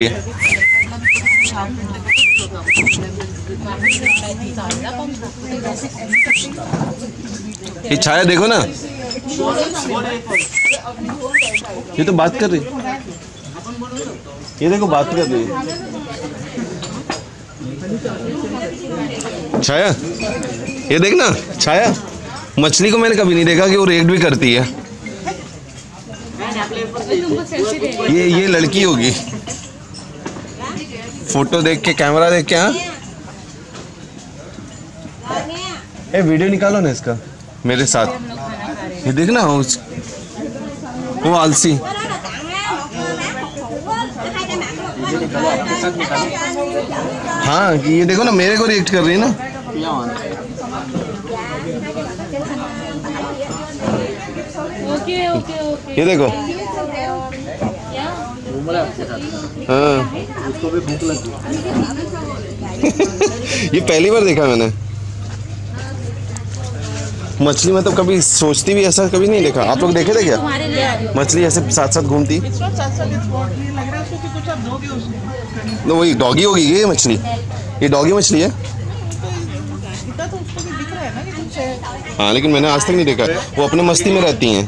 ये छाया देखो ना, ये तो बात कर रही, ये देखो बात कर रही है छाया। ये देख ना छाया, मछली को मैंने कभी नहीं देखा कि वो रेड भी करती है। ये लड़की होगी, फोटो देख के कैमरा देख के। हाँ ए वीडियो निकालो ना इसका मेरे साथ। ये देखना वो आलसी, हाँ ये देखो ना मेरे को रिएक्ट कर रही है ना। ओके ओके ओके, ये देखो उसको भी भूख लगी। ये पहली बार देखा मैंने मछली, मतलब कभी सोचती भी ऐसा कभी नहीं देखा। आप लोग देखे थे क्या मछली ऐसे साथ साथ घूमती? वही डॉगी होगी ये मछली, ये डॉगी मछली है। हाँ लेकिन मैंने आज तक नहीं देखा, वो अपने मस्ती में रहती हैं।